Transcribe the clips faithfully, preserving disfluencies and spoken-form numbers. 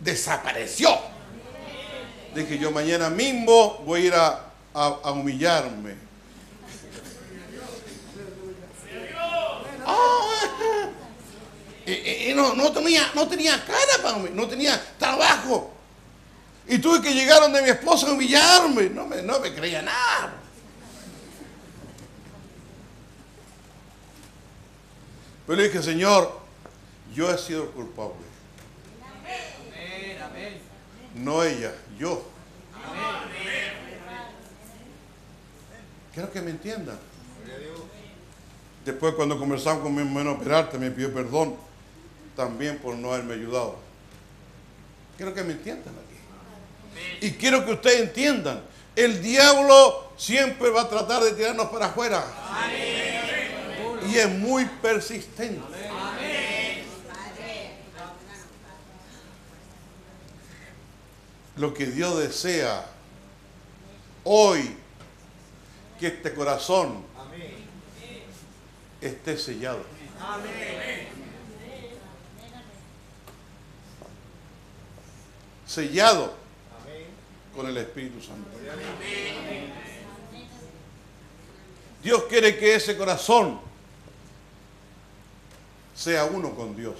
desapareció. Dije yo, mañana mismo voy a ir a, a, a humillarme. Oh, eh, eh, no, no, tenía, no tenía cara para mí, no tenía trabajo. Y tuve que llegar donde mi esposa a humillarme. No me, no me creía nada. Pero le dije, Señor, yo he sido el culpable. No ella, yo. Quiero que me entiendan. Después, cuando conversamos con mi hermano Peralta, me pidió perdón también por no haberme ayudado. Quiero que me entiendan aquí. Y quiero que ustedes entiendan, el diablo siempre va a tratar de tirarnos para afuera. Y es muy persistente. Lo que Dios desea hoy, que este corazón esté sellado. Sellado con el Espíritu Santo. Dios quiere que ese corazón sea uno con Dios.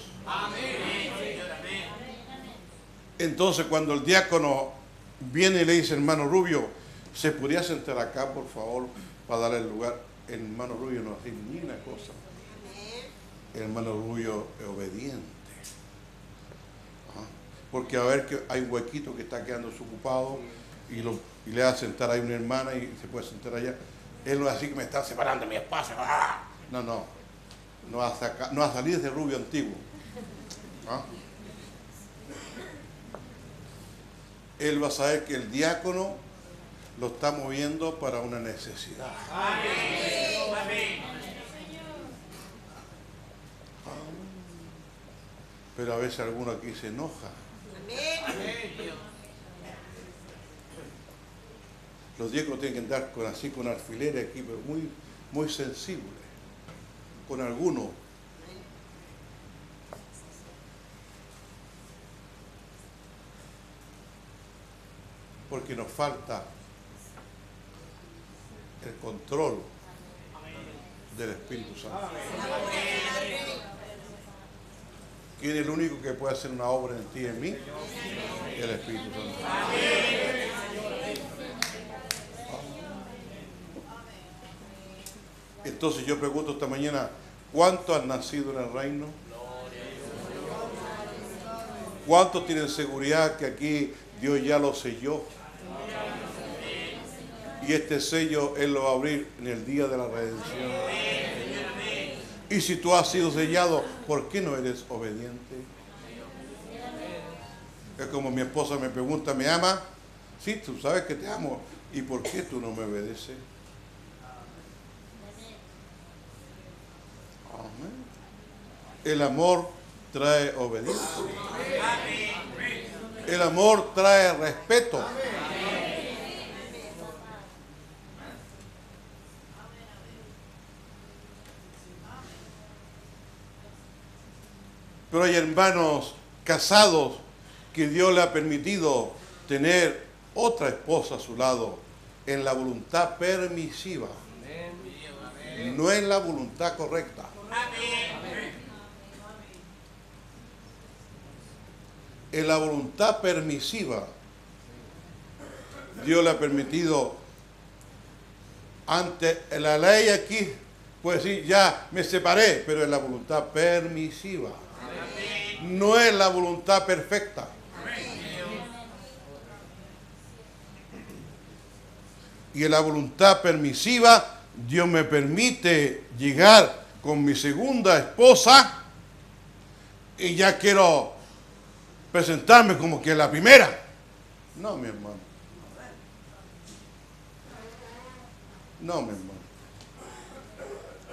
Entonces, cuando el diácono viene y le dice, hermano Rubio, ¿se podría sentar acá, por favor, para darle el lugar? El hermano Rubio no hace ni una cosa. El hermano Rubio es obediente. Ajá. Porque a ver que hay un huequito que está quedando desocupado y, lo, y le hace sentar ahí una hermana y se puede sentar allá. Él no es así que me está separando de mi espacio. ¡Ah! No, no. No va no a salir de Rubio antiguo. ¿Ah? Él va a saber que el diácono lo está moviendo para una necesidad. Amén. Pero a veces alguno aquí se enoja. Amén. Los diáconos tienen que andar con, así con alfileres aquí, pero muy, muy sensibles. Con alguno. Porque nos falta el control del Espíritu Santo. ¿Quién es el único que puede hacer una obra en ti y en mí? El Espíritu Santo. Entonces yo pregunto esta mañana, ¿cuántos han nacido en el reino? ¿Cuántos tienen seguridad que aquí Dios ya los selló? Y este sello Él lo va a abrir en el día de la redención. Y si tú has sido sellado, ¿por qué no eres obediente? Es como mi esposa me pregunta, ¿me ama? Sí, tú sabes que te amo. ¿Y por qué tú no me obedeces? Amén. El amor trae obediencia. El amor trae respeto. Pero hay hermanos casados que Dios le ha permitido tener otra esposa a su lado en la voluntad permisiva, no en la voluntad correcta. En la voluntad permisiva, Dios le ha permitido, ante la ley aquí, puede decir, ya me separé, pero en la voluntad permisiva. No es la voluntad perfecta. Y en la voluntad permisiva, Dios me permite llegar con mi segunda esposa y ya quiero presentarme como que la primera. No, mi hermano. No, mi hermano.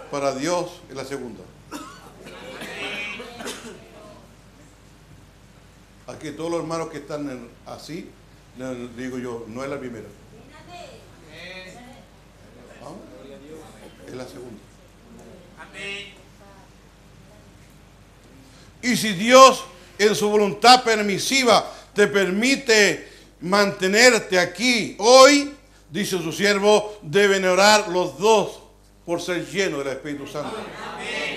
Para Dios es la segunda. Aquí todos los hermanos que están en, así, les digo yo, no es la primera. ¿Ah? Es la segunda. Y si Dios en su voluntad permisiva te permite mantenerte aquí. Hoy, dice su siervo, deben orar los dos por ser llenos del Espíritu Santo. Amén.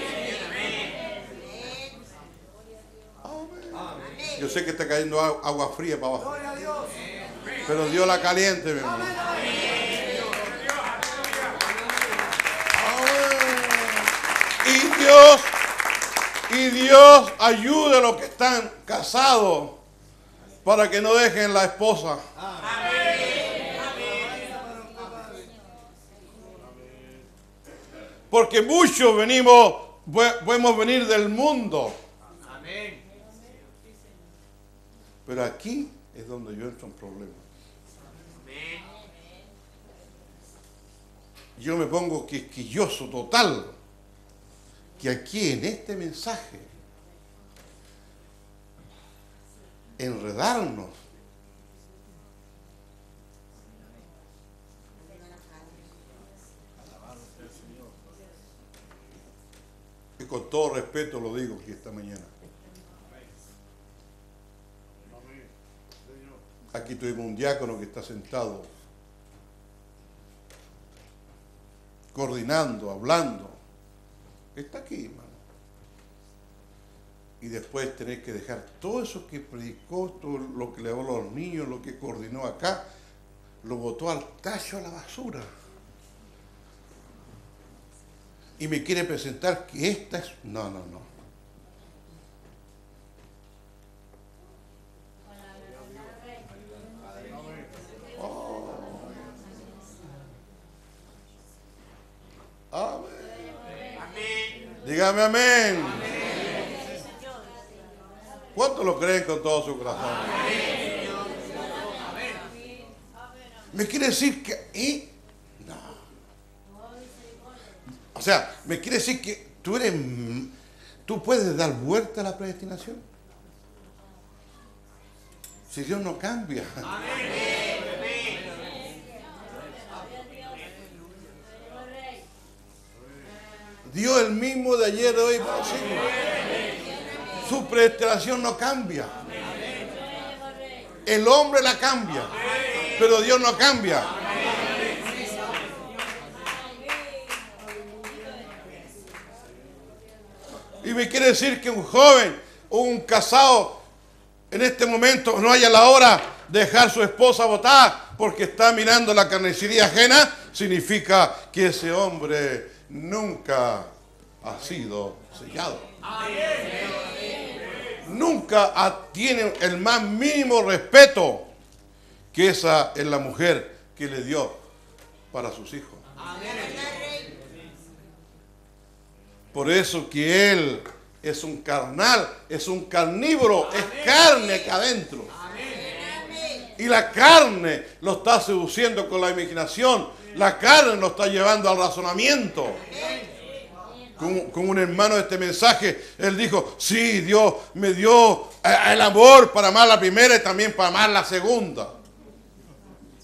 Yo sé que está cayendo agua fría para abajo, pero Dios la caliente, mi hermano. Y Dios, y Dios ayude a los que están casados para que no dejen la esposa. Porque muchos venimos, podemos venir del mundo. Amén. Pero aquí es donde yo entro en problemas. Yo me pongo quisquilloso total. Que aquí en este mensaje, enredarnos. Y con todo respeto lo digo aquí esta mañana. Aquí tuvimos un diácono que está sentado, coordinando, hablando. Está aquí, hermano. Y después tener que dejar todo eso que predicó, todo lo que le habló a los niños, lo que coordinó acá, lo botó al tacho, a la basura. Y me quiere presentar que esta es... No, no, no. Dígame amén. Amén. ¿Cuántos lo creen con todo su corazón? Amén. ¿Me quiere decir que... ¿eh? No. O sea, ¿me quiere decir que tú eres... tú puedes dar vuelta a la predestinación? Si Dios no cambia. Amén. Dios el mismo de ayer, de hoy, por siempre. Su predestinación no cambia. El hombre la cambia, pero Dios no cambia. Y me quiere decir que un joven o un casado en este momento no haya la hora de dejar su esposa botada porque está mirando la carnicería ajena, significa que ese hombre nunca ha sido sellado. Nunca tiene el más mínimo respeto, que esa es la mujer que le dio para sus hijos. Por eso que él es un carnal, es un carnívoro, es carne acá adentro. Y la carne lo está seduciendo con la imaginación. La carne lo está llevando al razonamiento. Con, con un hermano de este mensaje, él dijo, sí, Dios me dio el amor para amar la primera y también para amar la segunda.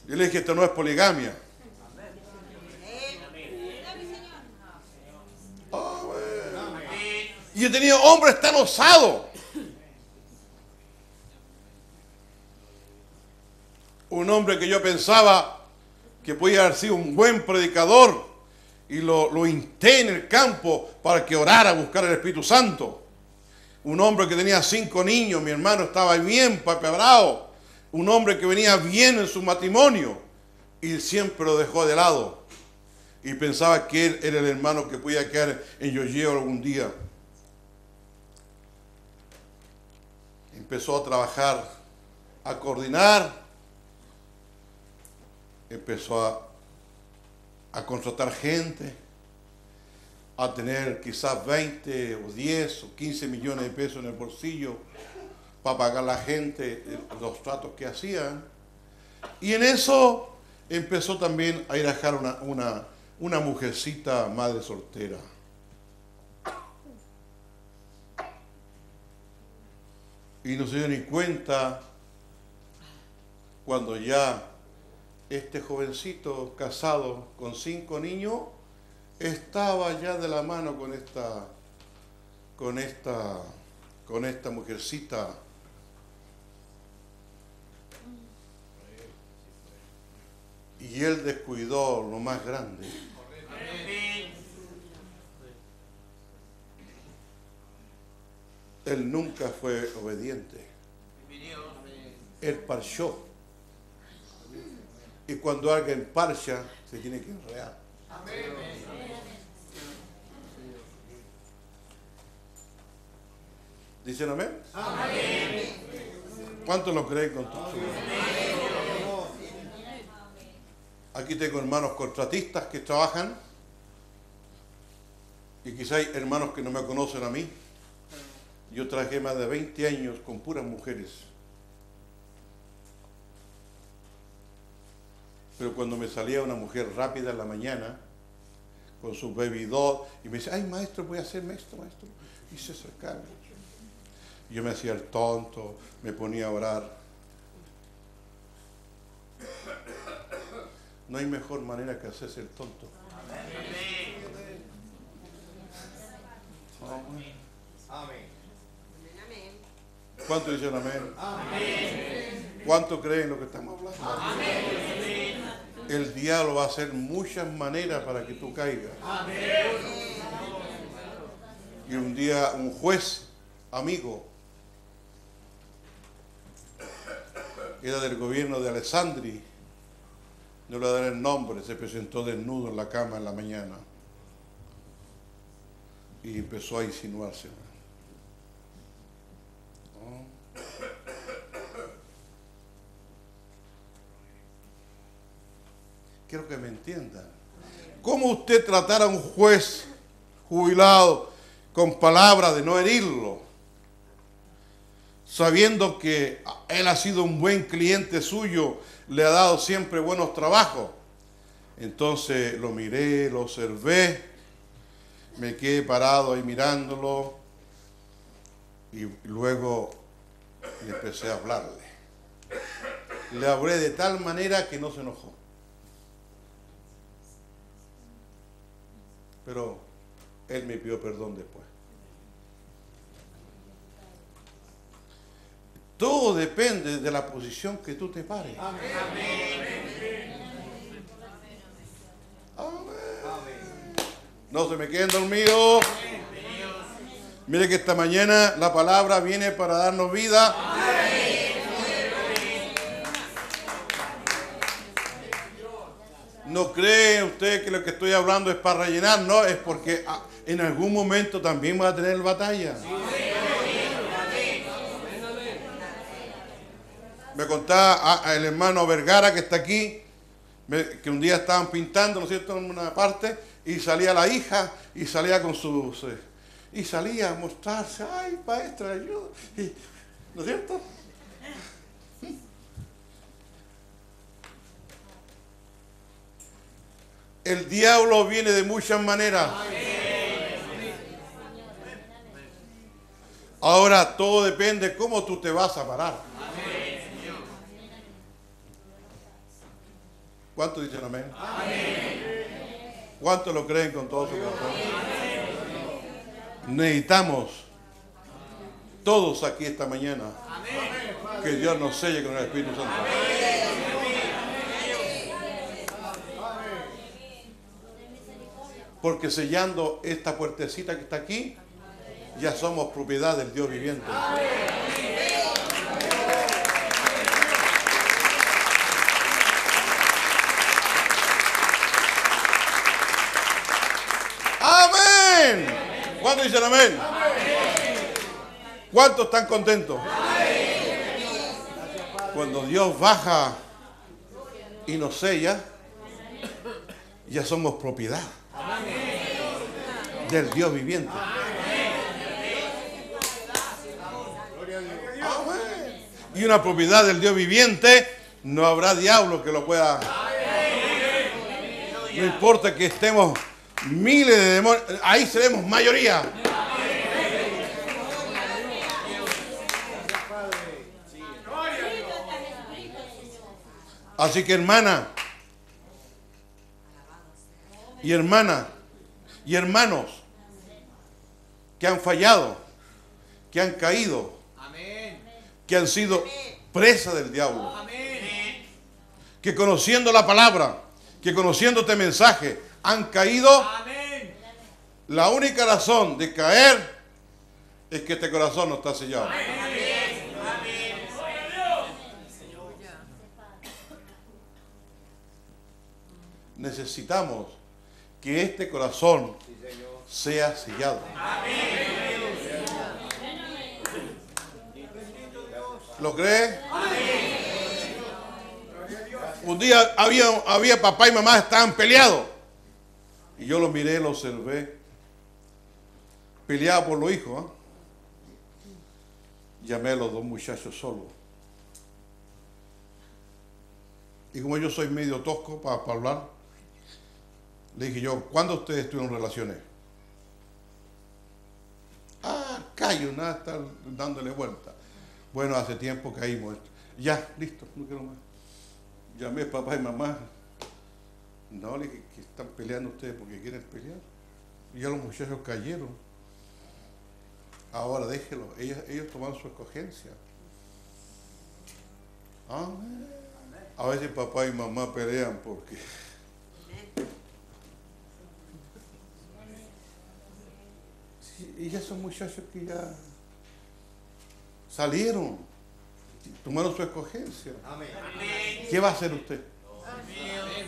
Yo le dije, esto no es poligamia. Oh, y he tenido hombres tan osados. Un hombre que yo pensaba que podía haber sido un buen predicador, y lo, lo insté en el campo para que orara a buscar el Espíritu Santo. Un hombre que tenía cinco niños, mi hermano, estaba bien papebrado. Un hombre que venía bien en su matrimonio, y siempre lo dejó de lado. Y pensaba que él era el hermano que podía quedar en yoyeo algún día. Empezó a trabajar, a coordinar. Empezó a, a contratar gente, a tener quizás veinte o diez o quince millones de pesos en el bolsillo para pagar a la gente los tratos que hacían. Y en eso empezó también a ir a dejar una, una, una mujercita madre soltera. Y no se dio ni cuenta cuando ya... este jovencito casado con cinco niños estaba ya de la mano con esta, con esta, con esta mujercita. Y él descuidó lo más grande. Él nunca fue obediente. Él parchó. Y cuando alguien parcha, se tiene que enredar. ¿Dicen amén? Amén. ¿Cuántos lo creen con tus hijos? Aquí tengo hermanos contratistas que trabajan. Y quizá hay hermanos que no me conocen a mí. Yo trabajé más de veinte años con puras mujeres. Pero cuando me salía una mujer rápida en la mañana, con su bebidor, y me decía, ay maestro, voy a hacerme esto, maestro. Y se acercaba. Yo me hacía el tonto, me ponía a orar. No hay mejor manera que hacerse el tonto. Amén. Amén. ¿Cuánto dicen amén? Amén. ¿Cuánto creen lo que estamos hablando? Amén. El diablo va a hacer muchas maneras para que tú caigas. Amén. Y un día un juez, amigo, era del gobierno de Alessandri, no le daré el nombre, se presentó desnudo en la cama en la mañana y empezó a insinuarse. Quiero que me entiendan. ¿Cómo usted tratar a un juez jubilado con palabras de no herirlo? Sabiendo que él ha sido un buen cliente suyo, le ha dado siempre buenos trabajos. Entonces lo miré, lo observé, me quedé parado ahí mirándolo y luego le empecé a hablarle. Le hablé de tal manera que no se enojó. Pero él me pidió perdón después. Todo depende de la posición que tú te pares. Amén. Amén. Amén. No se me queden dormidos. Mire que esta mañana la palabra viene para darnos vida. Amén. No cree usted que lo que estoy hablando es para rellenar, no, es porque en algún momento también va a tener batalla. Me contaba el hermano Vergara que está aquí, que un día estaban pintando, ¿no es cierto?, en una parte, y salía la hija y salía con sus... y salía a mostrarse, ay maestra, ayuda, y, ¿no es cierto? El diablo viene de muchas maneras. Ahora todo depende de cómo tú te vas a parar. ¿Cuántos dicen amén? ¿Cuántos lo creen con todo su corazón? Necesitamos todos aquí esta mañana que Dios nos selle con el Espíritu Santo. Porque sellando esta puertecita que está aquí, ya somos propiedad del Dios viviente. ¡Amén! ¿Cuántos dicen amén? ¿Cuántos están contentos? Cuando Dios baja y nos sella, ya somos propiedad del Dios viviente. Amén. Y una propiedad del Dios viviente, no habrá diablo que lo pueda. No importa que estemos miles de demonios, ahí seremos mayoría. Así que hermana y hermana y hermanos que han fallado, que han caído, amén, que han sido presas del diablo, amén, que conociendo la palabra, que conociendo este mensaje, han caído, amén. La única razón de caer es que este corazón no está sellado. Amén. Necesitamos que este corazón sea sellado. Amén. ¿Lo cree? Amén. Un día había, había papá y mamá, estaban peleados. Y yo los miré, los observé. Peleados por los hijos. ¿eh? Llamé a los dos muchachos solos. Y como yo soy medio tosco para, para hablar, le dije yo, ¿cuándo ustedes tuvieron relaciones? Ah, callo, nada, están dándole vuelta. Bueno, hace tiempo caímos. Ya, listo, no quiero más. Llamé a papá y mamá. No, le dije que están peleando ustedes porque quieren pelear. Y ya los muchachos cayeron. Ahora déjelo, ellos, ellos tomaron su escogencia. Amén. A veces papá y mamá pelean porque... Y ya son muchachos que ya salieron, tomaron su escogencia. Amén. ¿Qué va a hacer usted? Amén.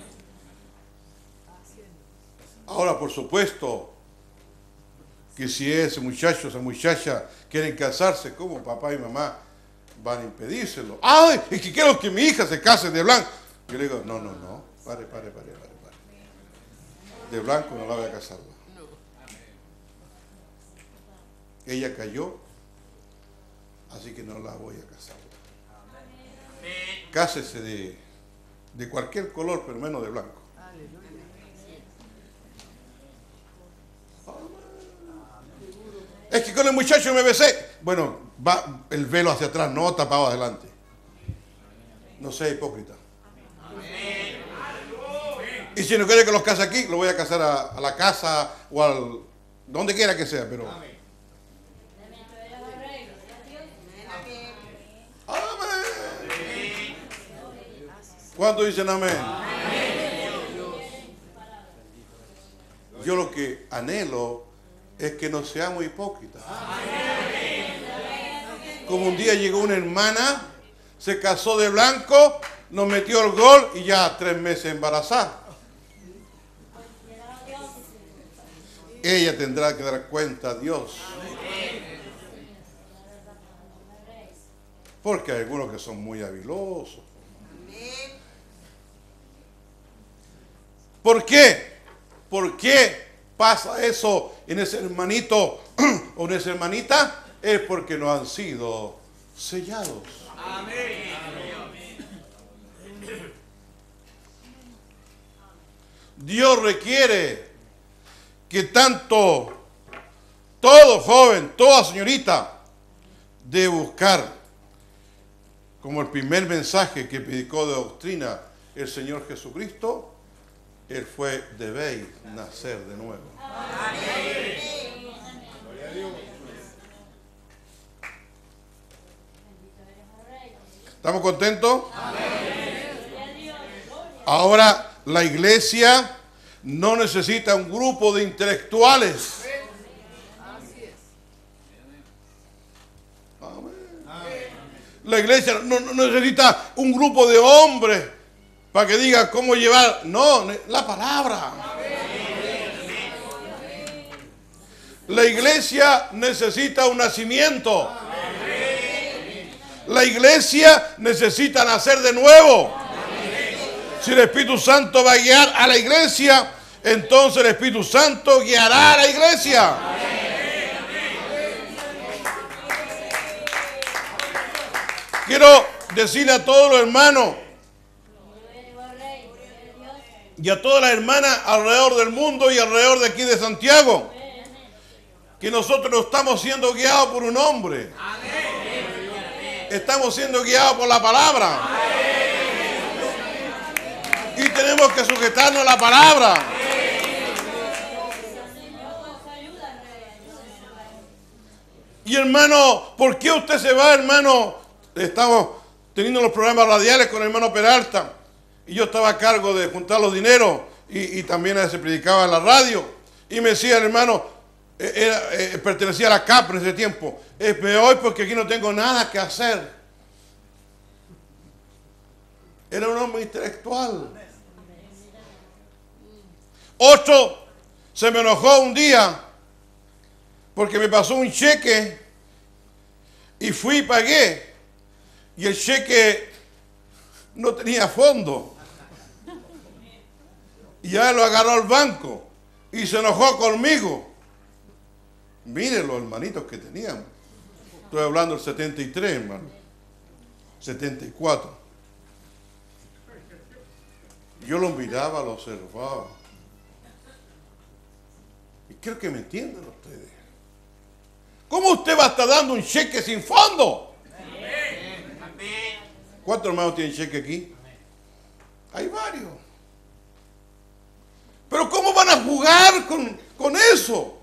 Ahora, por supuesto, que si ese muchacho, esa muchacha quieren casarse, ¿cómo papá y mamá van a impedírselo? ¡Ay! Es que quiero que mi hija se case de blanco. Yo le digo, no, no, no, pare, pare, pare, pare, pare. De blanco no la voy a casarla. Ella cayó, así que no la voy a casar. Amén. Cásese de, de cualquier color, pero menos de blanco. Aleluya. Es que con el muchacho me besé. Bueno, va el velo hacia atrás, no tapado adelante. No sea hipócrita. Amén. Y si no quiere que los case aquí, lo voy a casar a, a la casa o al... donde quiera que sea, pero... Amén. ¿Cuántos dicen amén? Amén. Yo lo que anhelo es que no seamos hipócritas. Amén. Como un día llegó una hermana, se casó de blanco, nos metió el gol y ya tres meses embarazada. Ella tendrá que dar cuenta a Dios. Porque hay algunos que son muy habilosos. ¿Por qué? ¿Por qué pasa eso en ese hermanito o en esa hermanita? Es porque no han sido sellados. Amén. Dios requiere que tanto todo joven, toda señorita, de buscar, como el primer mensaje que predicó de doctrina el Señor Jesucristo, Él fue, debéis nacer de nuevo. ¿Estamos contentos? Ahora la iglesia no necesita un grupo de intelectuales. La iglesia no, no necesita un grupo de hombres para que diga cómo llevar. No, la palabra. La iglesia necesita un nacimiento. La iglesia necesita nacer de nuevo. Si el Espíritu Santo va a guiar a la iglesia, entonces el Espíritu Santo guiará a la iglesia. Quiero decirle a todos los hermanos y a todas las hermanas alrededor del mundo y alrededor de aquí de Santiago, que nosotros no estamos siendo guiados por un hombre. Estamos siendo guiados por la palabra. Y tenemos que sujetarnos a la palabra. Y hermano, ¿por qué usted se va, hermano? Estamos teniendo los programas radiales con el hermano Peralta. Y yo estaba a cargo de juntar los dineros. Y, y también se predicaba en la radio. Y me decía, hermano, era, eh, pertenecía a la CAP en ese tiempo. Es peor porque aquí no tengo nada que hacer. Era un hombre intelectual. Otro se me enojó un día porque me pasó un cheque y fui y pagué. Y el cheque no tenía fondo. Y ya lo agarró el banco y se enojó conmigo. Miren los hermanitos que teníamos. Estoy hablando del setenta y tres, hermano. setenta y cuatro. Yo lo miraba, lo observaba. Y creo que me entienden ustedes. ¿Cómo usted va a estar dando un cheque sin fondo? Amén. ¿Cuántos hermanos tienen cheque aquí? Hay varios. Pero ¿cómo van a jugar con, con eso?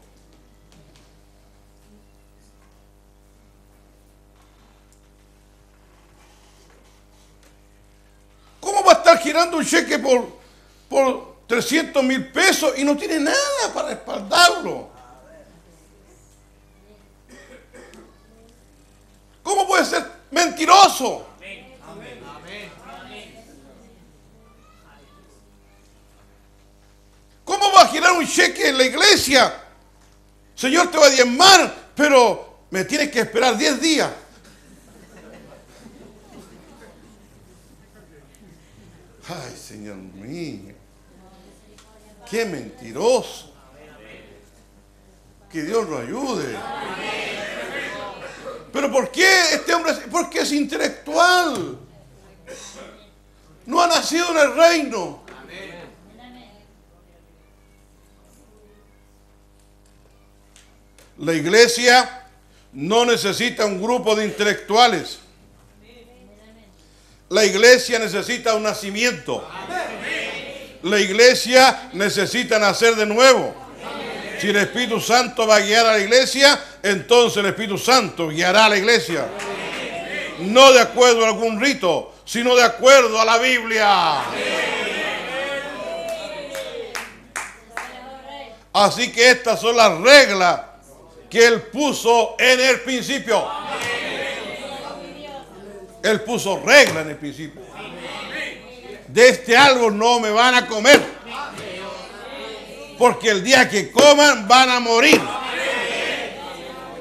¿Cómo va a estar girando un cheque por, por trescientos mil pesos y no tiene nada para respaldarlo? ¿Cómo puede ser mentiroso? ¿Cómo va a girar un cheque en la iglesia? Señor, te va a diezmar, pero me tienes que esperar diez días. Ay, Señor mío. Qué mentiroso. Que Dios lo ayude. Pero ¿por qué este hombre? Porque es intelectual. No ha nacido en el reino. La iglesia no necesita un grupo de intelectuales. La iglesia necesita un nacimiento. La iglesia necesita nacer de nuevo. Si el Espíritu Santo va a guiar a la iglesia, entonces el Espíritu Santo guiará a la iglesia. No de acuerdo a algún rito, sino de acuerdo a la Biblia. Así que estas son las reglas que Él puso en el principio. Él puso reglas en el principio. De este árbol no me van a comer, porque el día que coman van a morir.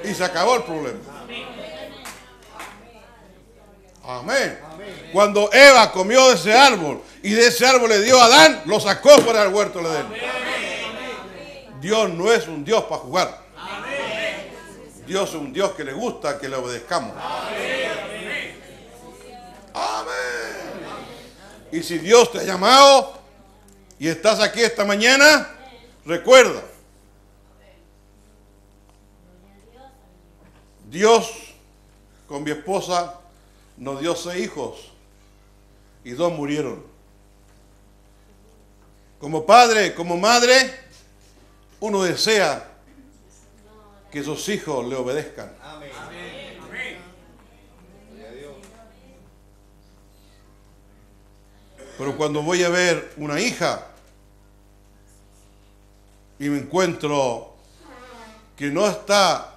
Y se acabó el problema. Amén. Cuando Eva comió de ese árbol y de ese árbol le dio a Adán, lo sacó fuera del huerto de Edén. Dios no es un Dios para jugar. Dios es un Dios que le gusta que le obedezcamos. Amén. Amén. Y si Dios te ha llamado y estás aquí esta mañana, recuerda, Dios con mi esposa nos dio seis hijos y dos murieron. Como padre, como madre, uno desea que sus hijos le obedezcan. Amén. Amén. Pero cuando voy a ver una hija y me encuentro que no está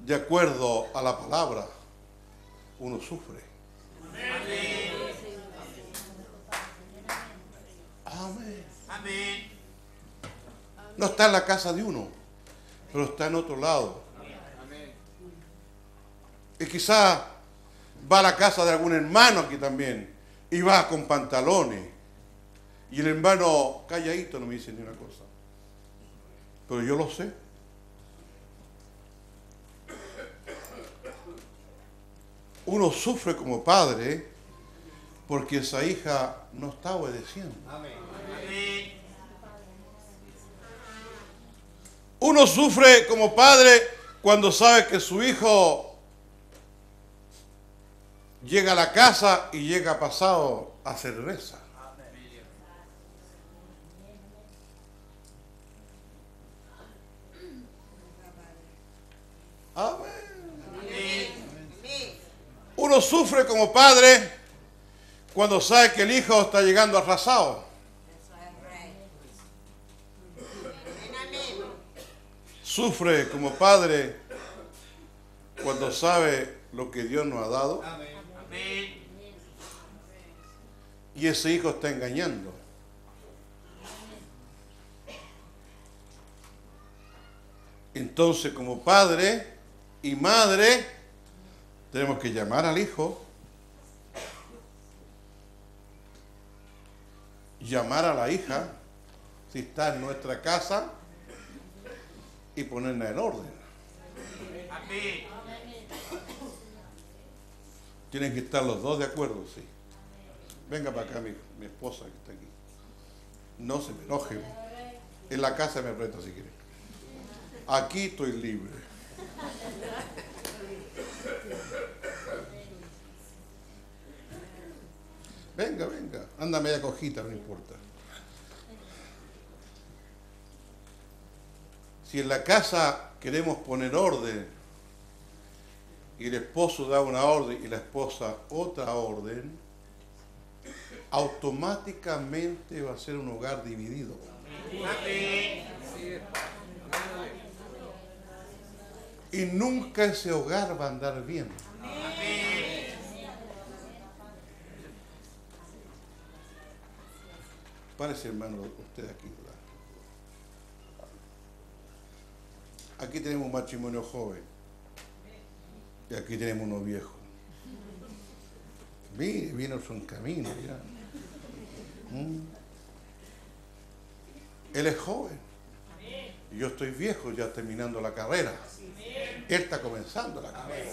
de acuerdo a la palabra, uno sufre. Amén. Amén. No está en la casa de uno, pero está en otro lado. Y quizá va a la casa de algún hermano aquí también, y va con pantalones, y el hermano calladito no me dice ni una cosa, pero yo lo sé. Uno sufre como padre porque esa hija no está obedeciendo. Amén. Uno sufre como padre cuando sabe que su hijo llega a la casa y llega pasado a cerveza. Amén. uno sufre como padre cuando sabe que el hijo está llegando arrasado. Sufre como padre cuando sabe lo que Dios nos ha dado. Y ese hijo está engañando. Entonces, como padre y madre, tenemos que llamar al hijo, llamar a la hija, si está en nuestra casa, y ponerla en orden. Tienen que estar los dos de acuerdo, sí. Venga para acá, mi, mi esposa que está aquí. No se me enoje. En la casa me aprieta si quiere. Aquí estoy libre. Venga, venga. Anda media cojita, no importa. Si en la casa queremos poner orden y el esposo da una orden y la esposa otra orden, automáticamente va a ser un hogar dividido. Y nunca ese hogar va a andar bien. Parece, hermano, usted aquí. Aquí tenemos un matrimonio joven y aquí tenemos uno viejo. Mire, viene otro en camino ya. ¿Mm? Él es joven. Yo estoy viejo, ya terminando la carrera. Él está comenzando la carrera.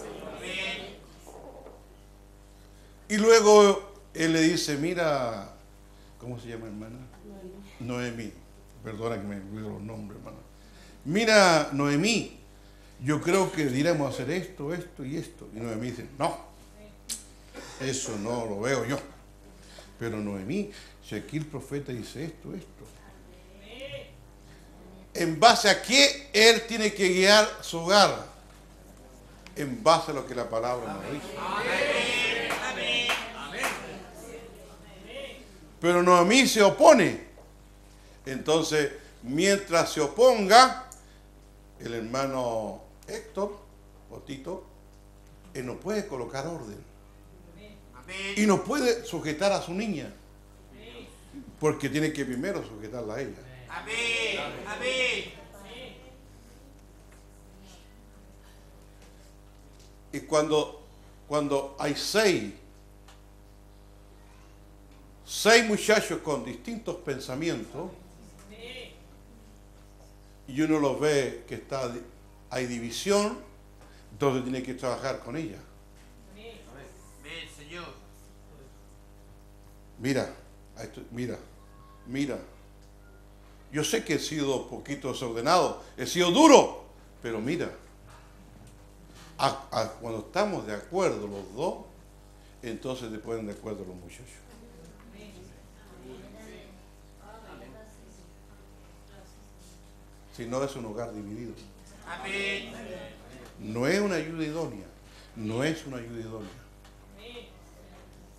Y luego él le dice, mira, ¿cómo se llama, hermana? Noemí. Perdona que me olvido los nombres, hermana. Mira, Noemí, yo creo que diríamos hacer esto, esto y esto. Y Noemí dice, no, eso no lo veo yo. Pero Noemí, si aquí el profeta dice esto, esto. ¿En base a qué él tiene que guiar su hogar? En base a lo que la palabra nos dice. Amén. Pero Noemí se opone. Entonces, mientras se oponga, el hermano Héctor Potito, él no puede colocar orden. Y no puede sujetar a su niña. Porque tiene que primero sujetarla a ella. Amén. Amén. Y cuando, cuando hay seis, seis muchachos con distintos pensamientos, y uno los ve que está, hay división, entonces tiene que trabajar con ella. Amén, Señor. Mira, mira, mira. Yo sé que he sido poquito desordenado, he sido duro, pero mira, a, a, cuando estamos de acuerdo los dos, entonces se ponen de acuerdo los muchachos. Si no, es un hogar dividido. Amén. No es una ayuda idónea, no es una ayuda idónea.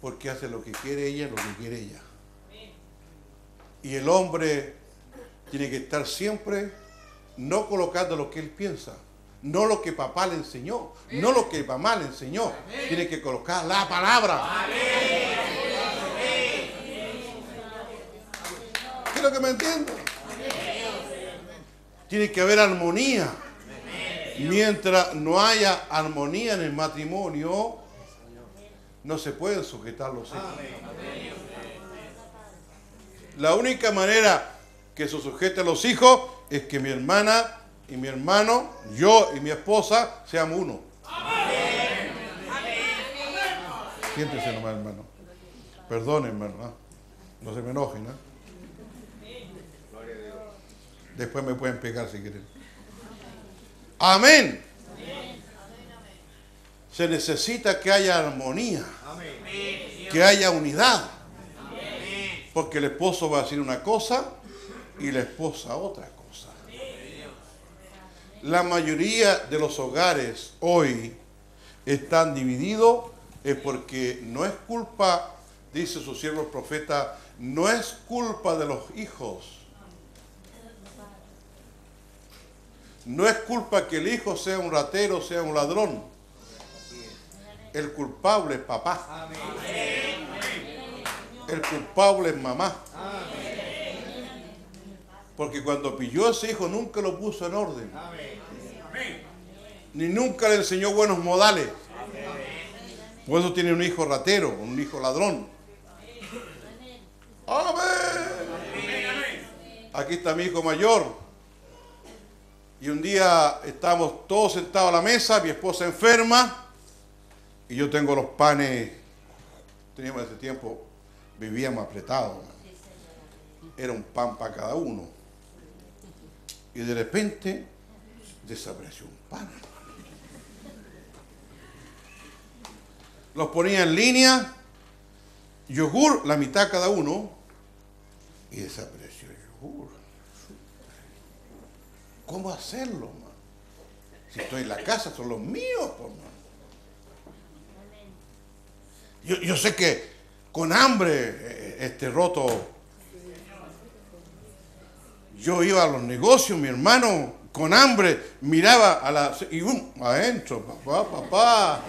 Porque hace lo que quiere ella, lo que quiere ella. Y el hombre tiene que estar siempre no colocando lo que él piensa, no lo que papá le enseñó, no lo que mamá le enseñó. Tiene que colocar la palabra. ¿Quiero que me entiendan? Tiene que haber armonía. Mientras no haya armonía en el matrimonio, no se pueden sujetar los hijos. La única manera que se sujete a los hijos es que mi hermana y mi hermano, yo y mi esposa, seamos uno. Amén. Siéntese nomás, hermano. Perdón, hermano, ¿eh? No se me enojen, ¿eh? Después me pueden pegar si quieren. Amén. Se necesita que haya armonía, que haya unidad, porque el esposo va a decir una cosa y la esposa otra cosa. La mayoría de los hogares hoy están divididos es porque no es culpa, dice su siervo el profeta, no es culpa de los hijos. No es culpa que el hijo sea un ratero, sea un ladrón. El culpable es papá. Amén. El culpable es mamá. Amén. Porque cuando pilló a ese hijo nunca lo puso en orden. Amén. Ni nunca le enseñó buenos modales. Amén. Por eso tiene un hijo ratero, un hijo ladrón. Amén. Aquí está mi hijo mayor. Y un día estábamos todos sentados a la mesa, mi esposa enferma, y yo tengo los panes, teníamos ese tiempo, vivíamos apretados. Era un pan para cada uno. Y de repente desapareció un pan. Los ponía en línea, yogur, la mitad cada uno, y desapareció el yogur. ¿Cómo hacerlo, man? Si estoy en la casa, son los míos, por man. Yo, yo sé que con hambre, este roto, yo iba a los negocios, mi hermano, con hambre, miraba a la... y un, adentro, papá, papá.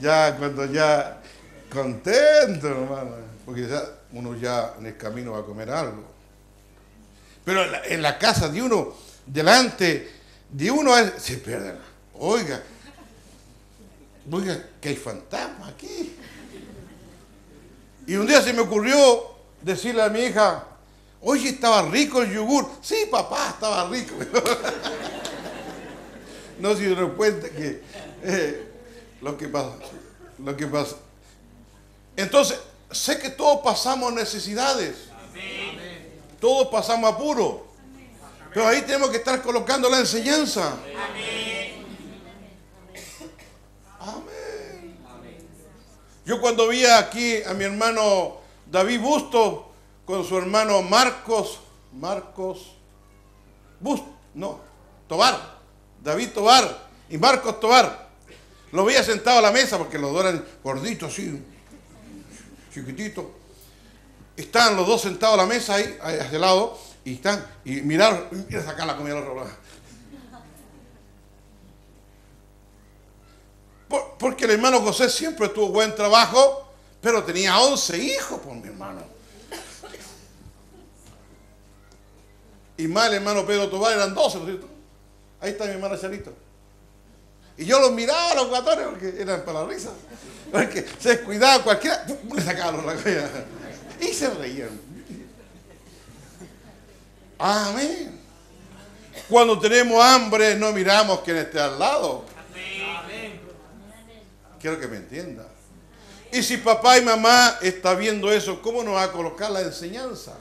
Ya, cuando ya, contento, hermano, porque ya uno ya en el camino va a comer algo. Pero en la casa de uno, delante de uno, se pierden. Oiga, oiga, que hay fantasmas aquí. Y un día se me ocurrió decirle a mi hija, oye, estaba rico el yogur. Sí, papá, estaba rico. No se dieron cuenta que eh, lo que pasa, lo que pasa. Entonces, sé que todos pasamos necesidades. Amén. Todos pasamos apuro. Pero ahí tenemos que estar colocando la enseñanza. Amén. Amén. Yo cuando vi aquí a mi hermano David Bustos con su hermano Marcos, Marcos, Bust, no, Tobar, David Tobar y Marcos Tobar, lo veía sentado a la mesa porque los dos eran gorditos así, chiquititos. Están los dos sentados a la mesa ahí, hacia el lado, y están, y mirar, mira sacar la comida al otro lado. Por, porque el hermano José siempre tuvo buen trabajo, pero tenía once hijos, por mi hermano. Y más el hermano Pedro Tobar eran doce, ¿no es cierto? Ahí está mi hermano Charito. Y yo los miraba a los guatones porque eran para la risa. Porque se descuidaba cualquiera, ¡pum!, le sacaron la comida. Y se reían. Amén. Cuando tenemos hambre no miramos quién esté al lado. Amén. Quiero que me entienda. Y si papá y mamá está viendo eso, ¿cómo nos va a colocar la enseñanza?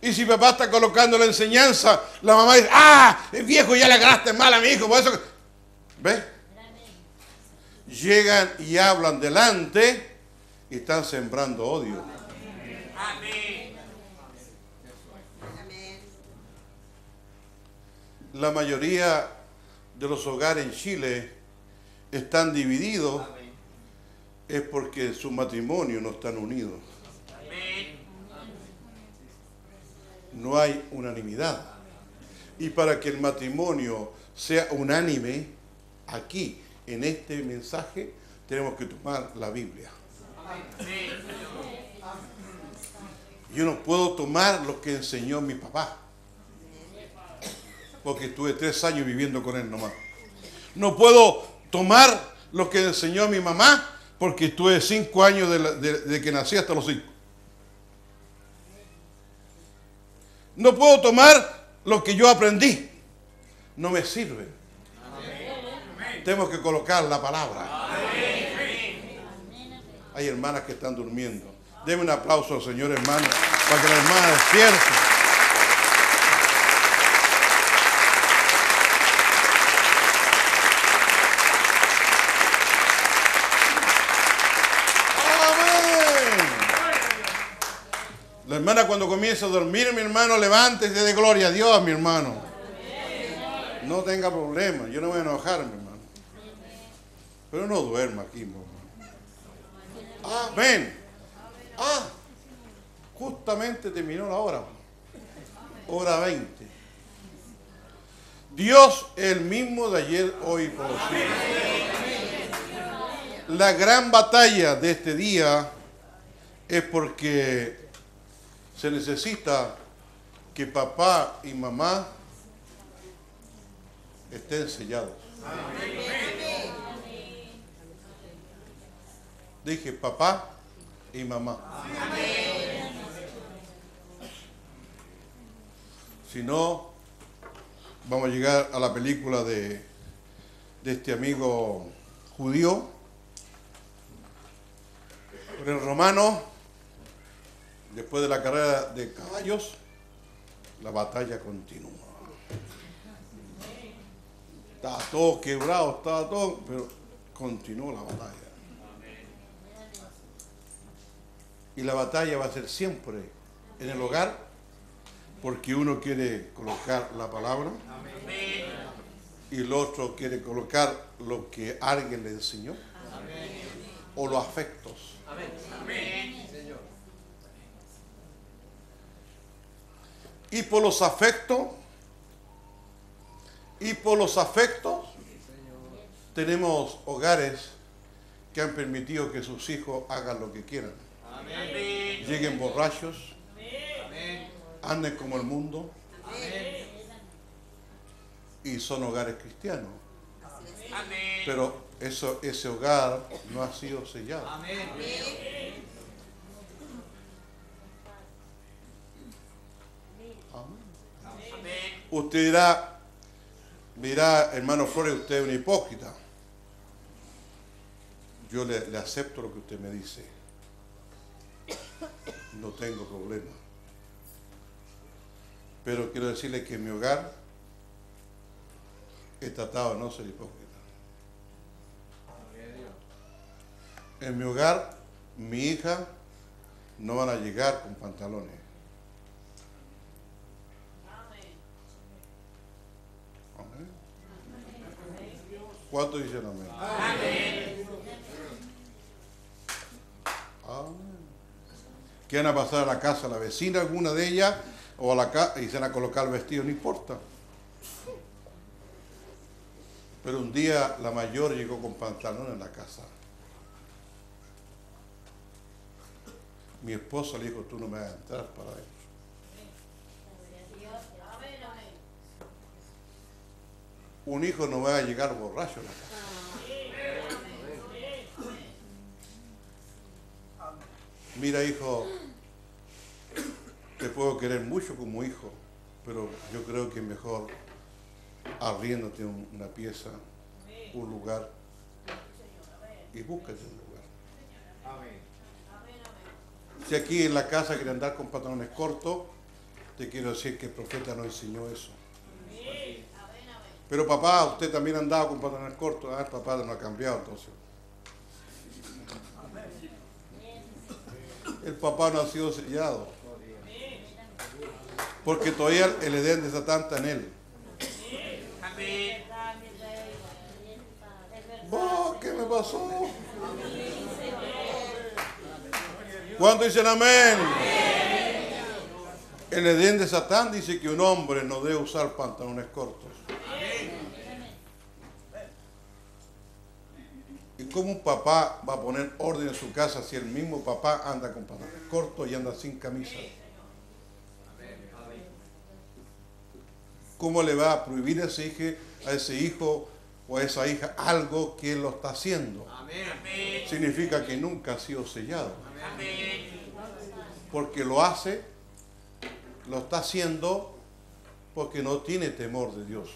Y si papá está colocando la enseñanza, la mamá dice, ah, el viejo ya le agarraste mal a mi hijo, por eso. ¿Ves? Llegan y hablan delante. Y están sembrando odio. Amén. La mayoría de los hogares en Chile están divididos. Amén. Es porque sus matrimonios no están unidos. Amén. No hay unanimidad. Y para que el matrimonio sea unánime, aquí, en este mensaje, tenemos que tomar la Biblia. Yo no puedo tomar lo que enseñó mi papá, porque estuve tres años viviendo con él nomás. No puedo tomar lo que enseñó mi mamá, porque estuve cinco años de, la, de, de que nací hasta los cinco. No puedo tomar lo que yo aprendí, no me sirve. Amén. Tenemos que colocar la palabra. Amén. Hay hermanas que están durmiendo. Deme un aplauso al Señor, hermano, para que la hermana despierte. ¡Amén! La hermana cuando comienza a dormir, mi hermano, levántese de gloria a Dios, mi hermano. No tenga problema, yo no voy a enojarme, hermano. Pero no duerma aquí. Amén. Ah, justamente terminó la hora. hora veinte. Dios el mismo de ayer, hoy y por siempre. La gran batalla de este día es porque se necesita que papá y mamá estén sellados. Amén. Dije papá y mamá. Amén. Si no, vamos a llegar a la película de, de este amigo judío, por el romano, después de la carrera de caballos, la batalla continúa. Estaba todo quebrado, estaba todo, pero continuó la batalla. Y la batalla va a ser siempre en el hogar, porque uno quiere colocar la palabra y el otro quiere colocar lo que alguien le enseñó o los afectos. Y por los afectos, y por los afectos, tenemos hogares que han permitido que sus hijos hagan lo que quieran. Amén. Lleguen borrachos. Amén. Anden como el mundo. Amén. Y son hogares cristianos. Amén. Pero eso, ese hogar no ha sido sellado. Amén. Amén. Amén. Usted dirá, dirá, hermano Flores, usted es un hipócrita. Yo le, le acepto lo que usted me dice. No tengo problema. Pero quiero decirle que en mi hogar he tratado de no ser hipócrita. En mi hogar, mi hija no van a llegar con pantalones. Amén. ¿Cuántos dicen amén? Amén. Amén. Que van a pasar a la casa, a la vecina, alguna de ellas, o a la casa, y se van a colocar el vestido, no importa. Pero un día la mayor llegó con pantalón en la casa. Mi esposa le dijo, tú no me vas a entrar para eso. Un hijo no va a llegar borracho a la casa. Mira, hijo, te puedo querer mucho como hijo, pero yo creo que mejor arriéndote una pieza, un lugar, y búscate un lugar. Si aquí en la casa quieres andar con pantalones cortos, te quiero decir que el profeta nos enseñó eso. Pero papá, usted también andaba con pantalones cortos. Ah, papá no ha cambiado entonces. El papá no ha sido sellado. Porque todavía el Edén de Satán está en él. ¡Oh, qué me pasó! ¿Cuándo dicen amén? El Edén de Satán dice que un hombre no debe usar pantalones cortos. ¿Cómo un papá va a poner orden en su casa si el mismo papá anda con pantalones cortos y anda sin camisa? ¿Cómo le va a prohibir a ese hijo, a ese hijo o a esa hija algo que él lo está haciendo? Significa que nunca ha sido sellado. Porque lo hace, lo está haciendo porque no tiene temor de Dios.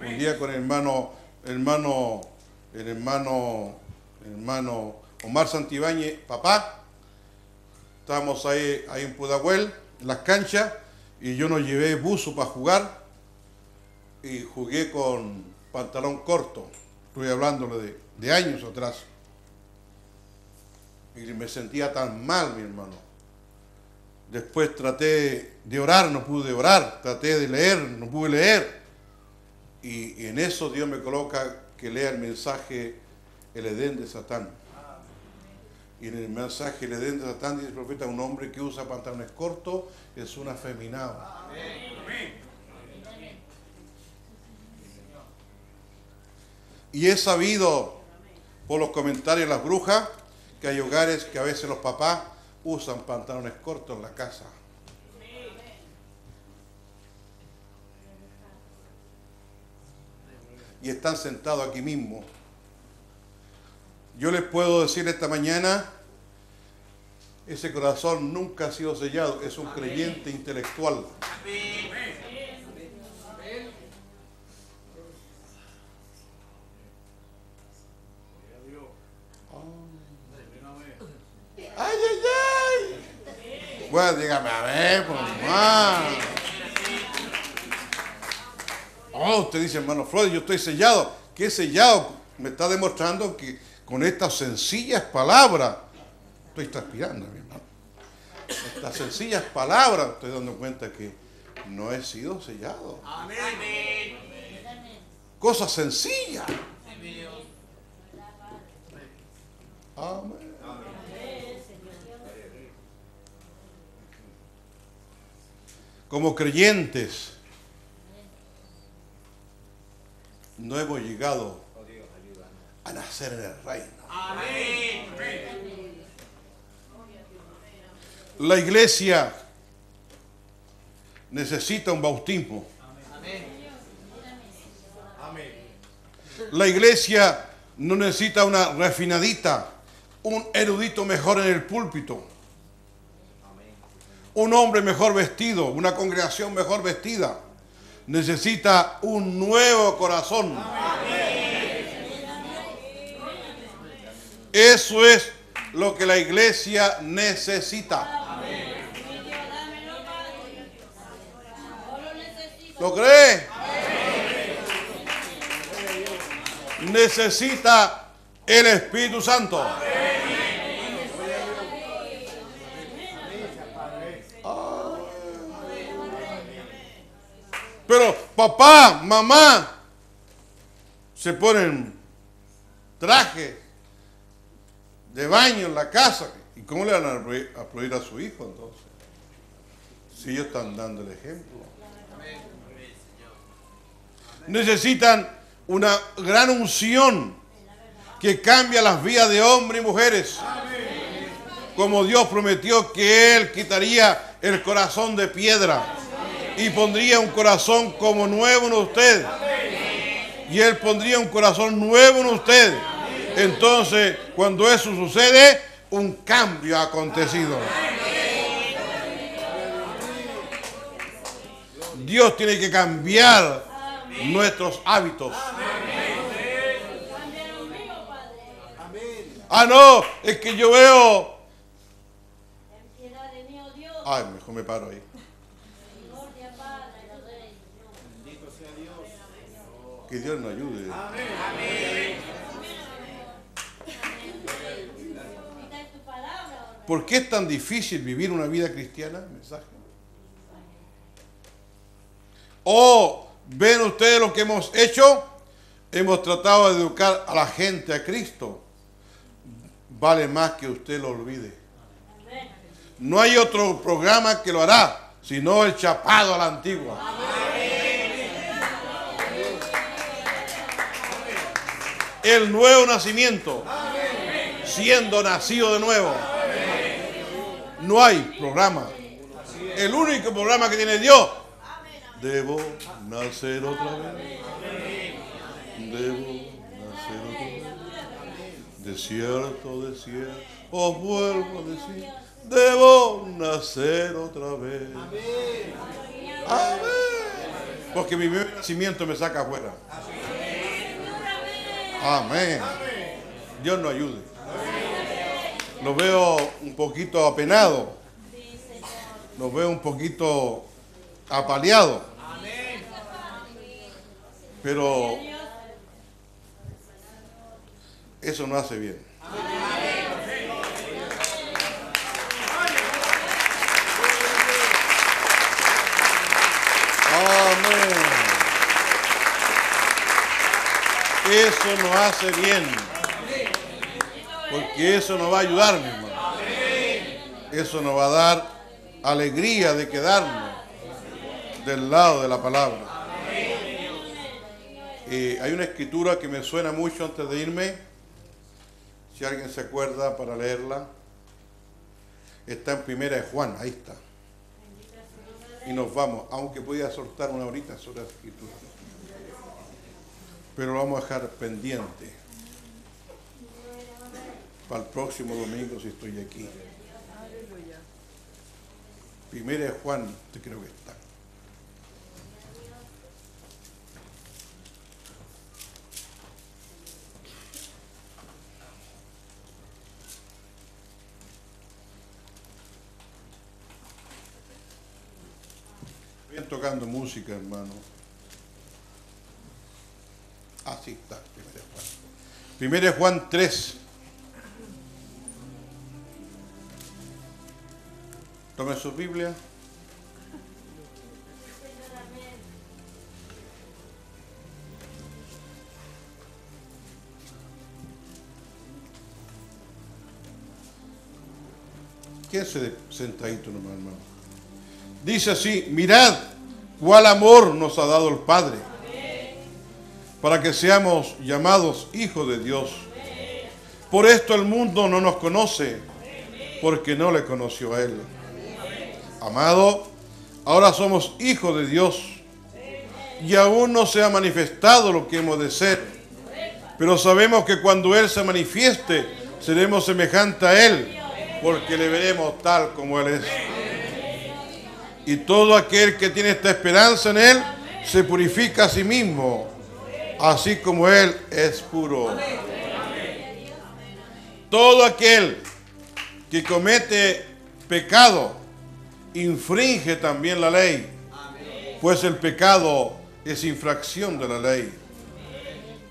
Un día con el hermano, hermano... el hermano, el hermano Omar Santibáñez, papá, estábamos ahí, ahí en Pudahuel, en las canchas, y yo no llevé buzo para jugar, y jugué con pantalón corto, estoy hablándole de, de años atrás, y me sentía tan mal, mi hermano. Después traté de orar, no pude orar, traté de leer, no pude leer, y, y en eso Dios me coloca que lea el mensaje El Edén de Satán. Y en el mensaje El Edén de Satán dice el profeta, un hombre que usa pantalones cortos es un afeminado. Y es sabido por los comentarios de las brujas que hay hogares que a veces los papás usan pantalones cortos en la casa. Y están sentados aquí mismo. Yo les puedo decir esta mañana, ese corazón nunca ha sido sellado, es un Amén. Creyente intelectual. Amén. ¡Ay, ay, ay! Bueno, dígame, a ver, pues, hermano. Oh, usted dice, hermano Flores, yo estoy sellado. ¿Qué sellado? Me está demostrando que con estas sencillas palabras, estoy transpirando, mi hermano. Estas sencillas palabras, estoy dando cuenta que no he sido sellado. Amén. Cosa sencilla. Amén. Como creyentes, no hemos llegado a nacer en el reino. Amén. La iglesia necesita un bautismo. Amén. La iglesia no necesita una refinadita, un erudito mejor en el púlpito, un hombre mejor vestido, una congregación mejor vestida. Necesita un nuevo corazón. Eso es lo que la iglesia necesita. ¿Lo cree? Necesita el Espíritu Santo. Pero papá, mamá, se ponen trajes de baño en la casa. ¿Y cómo le van a aplaudir a su hijo entonces? Si ellos están dando el ejemplo. Necesitan una gran unción que cambia las vidas de hombres y mujeres. Como Dios prometió que Él quitaría el corazón de piedra y pondría un corazón como nuevo en usted. Y Él pondría un corazón nuevo en usted. Entonces, cuando eso sucede, un cambio ha acontecido. Dios tiene que cambiar nuestros hábitos. Ah, no, es que yo veo... Ay, mejor me paro ahí. Que Dios nos ayude. Amén. ¿Por qué es tan difícil vivir una vida cristiana? Mensaje. Oh, ven ustedes lo que hemos hecho. Hemos tratado de educar a la gente a Cristo. Vale más que usted lo olvide. No hay otro programa que lo hará, sino el chapado a la antigua. El nuevo nacimiento. Amén. Siendo nacido de nuevo. Amén. No hay programa. El único programa que tiene Dios. Debo nacer otra vez. Debo nacer otra vez. De cierto, de cierto, os vuelvo a decir. Debo nacer otra vez. Amén. Porque mi nacimiento me saca afuera. Amén. Amén. Dios nos ayude. Amén. Los veo un poquito apenados. Los veo un poquito apaleados. Amén. Pero eso no hace bien. Amén. Amén. eso nos hace bien. Porque eso nos va a ayudar, mi hermano. Eso nos va a dar alegría de quedarnos del lado de la palabra. Eh, hay una escritura que me suena mucho antes de irme. Si alguien se acuerda para leerla. Está en Primera de Juan, ahí está. Y nos vamos, aunque podía soltar una horita sobre la escritura. Pero lo vamos a dejar pendiente. Para el próximo domingo, si estoy aquí. Primera de Juan, te creo que está. Están tocando música, hermano. Así está, Primera Juan. Primera Juan tres. Tomen su Biblia. Quédense sentadito nomás, hermano. Dice así: mirad cuál amor nos ha dado el Padre, para que seamos llamados hijos de Dios. Por esto el mundo no nos conoce, porque no le conoció a Él. Amado, ahora somos hijos de Dios, y aún no se ha manifestado lo que hemos de ser, pero sabemos que cuando Él se manifieste, seremos semejantes a Él, porque le veremos tal como Él es. Y todo aquel que tiene esta esperanza en Él, se purifica a sí mismo, así como Él es puro. Todo aquel que comete pecado infringe también la ley, pues el pecado es infracción de la ley.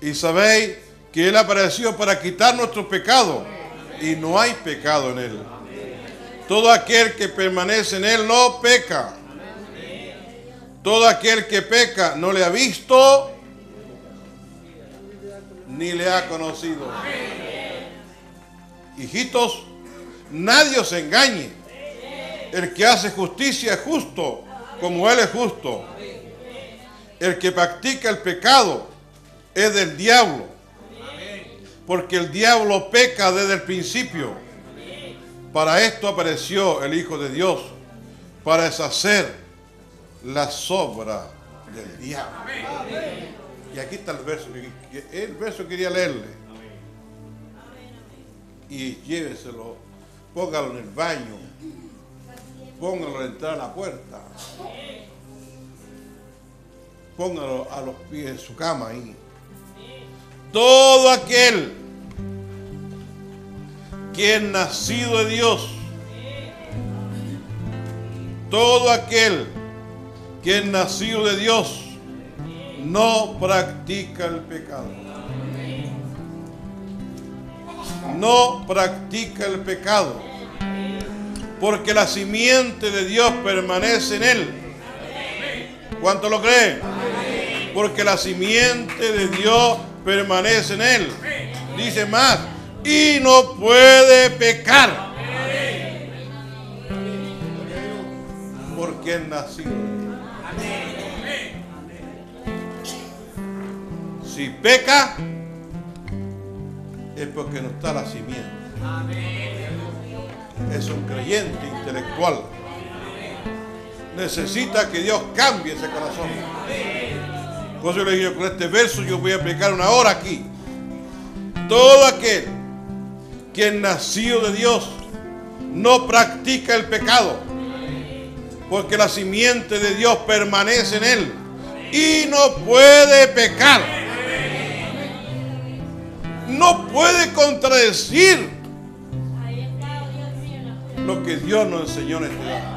Y sabéis que Él apareció para quitar nuestro pecado, y no hay pecado en Él. Todo aquel que permanece en Él no peca. Todo aquel que peca no le ha visto ni le ha conocido. Hijitos, nadie os engañe. El que hace justicia es justo, como Él es justo. El que practica el pecado es del diablo, porque el diablo peca desde el principio. Para esto apareció el Hijo de Dios, para deshacer las obras del diablo. Y aquí está el verso, el verso quería leerle. Y lléveselo, póngalo en el baño, póngalo a entrar a la puerta, póngalo a los pies de su cama ahí. Todo aquel que es nacido de Dios, todo aquel que es nacido de Dios, no practica el pecado. No practica el pecado. Porque la simiente de Dios permanece en Él. ¿Cuánto lo creen? Porque la simiente de Dios permanece en Él. Dice más: y no puede pecar, porque es nacido. Si peca, es porque no está la simiente. Es un creyente intelectual. Necesita que Dios cambie ese corazón. Por eso yo le digo, con este verso yo voy a aplicar una hora aquí. Todo aquel que es nacido de Dios no practica el pecado, porque la simiente de Dios permanece en Él y no puede pecar. No puede contradecir lo que Dios nos enseñó en este día.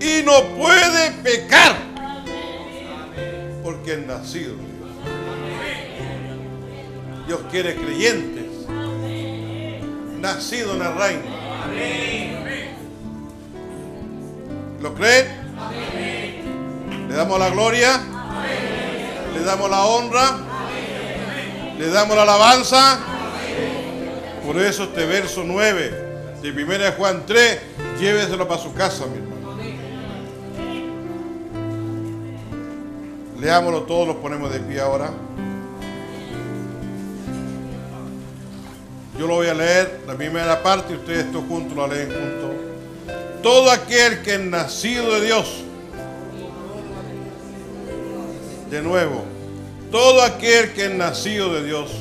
Y no puede pecar, porque es nacido de Dios. Dios quiere creyentes, nacido en el reino. ¿Lo creen? ¿Le damos la gloria? Le damos la honra. Amén. Le damos la alabanza. Amén. Por eso este verso nueve de primera de Juan tres, lléveselo para su casa, mi hermano. Amén. Leámoslo todos, los ponemos de pie ahora. Yo lo voy a leer, la primera parte, y ustedes todos juntos la leen juntos. Todo aquel que es nacido de Dios, de nuevo, todo aquel que es nacido de Dios,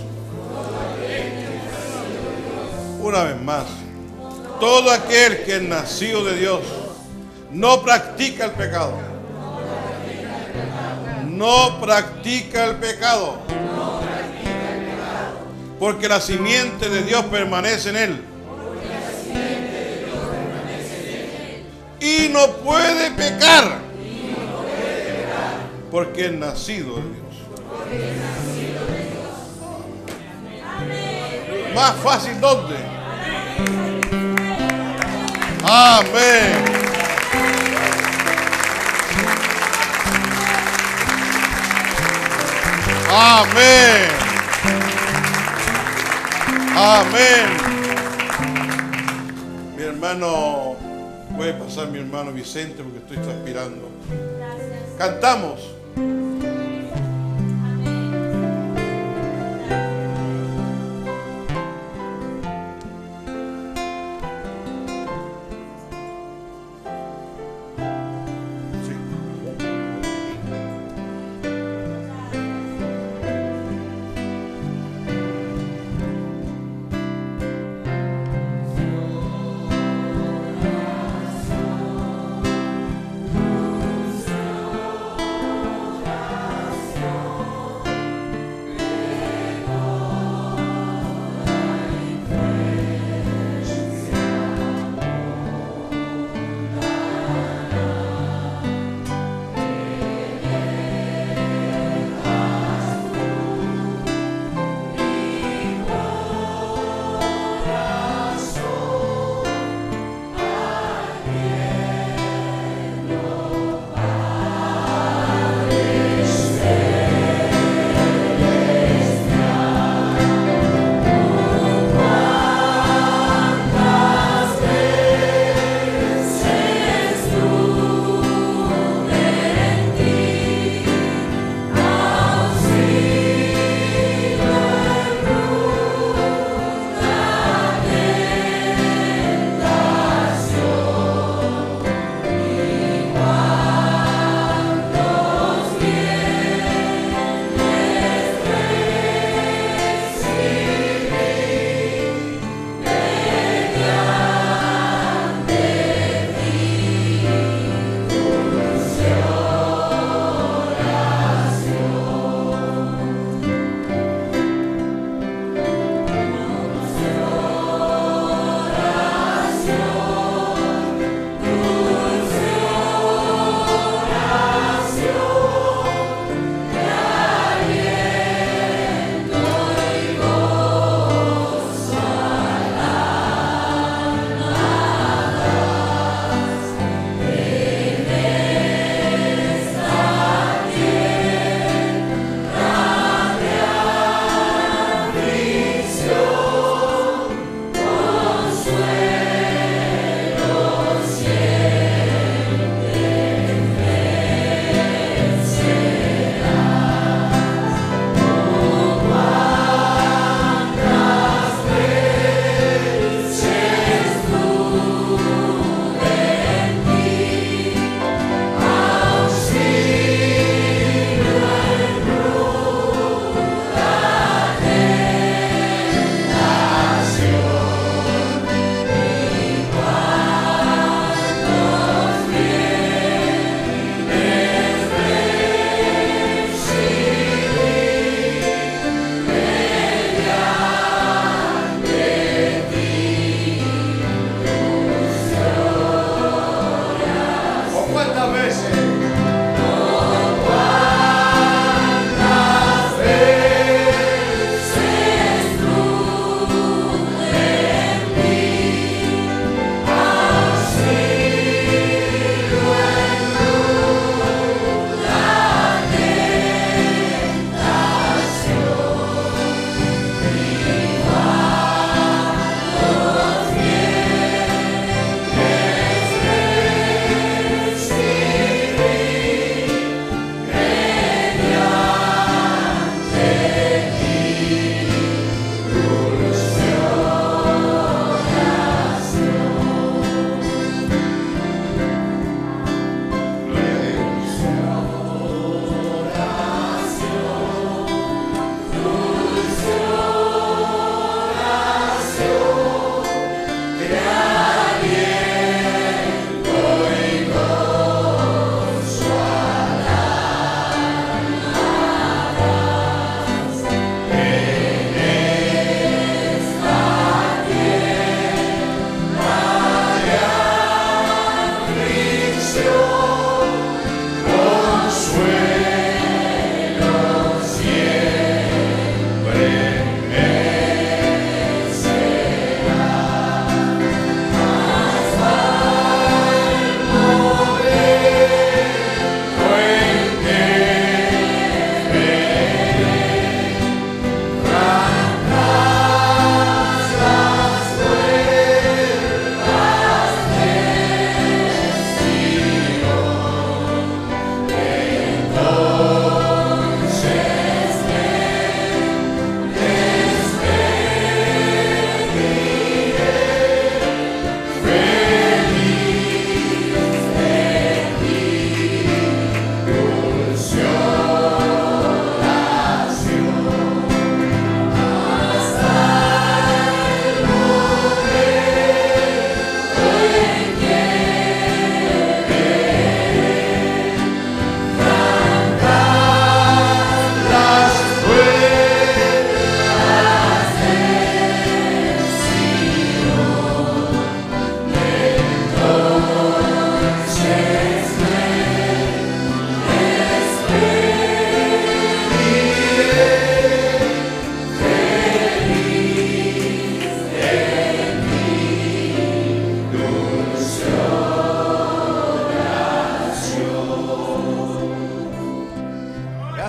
una vez más, todo aquel que es nacido de Dios no practica el pecado, no practica el pecado, porque la simiente de Dios permanece en él y no puede pecar, porque es nacido de Dios. Más fácil, ¿dónde? Amén. Amén. Amén. Mi hermano, puede pasar mi hermano Vicente porque estoy transpirando. Cantamos.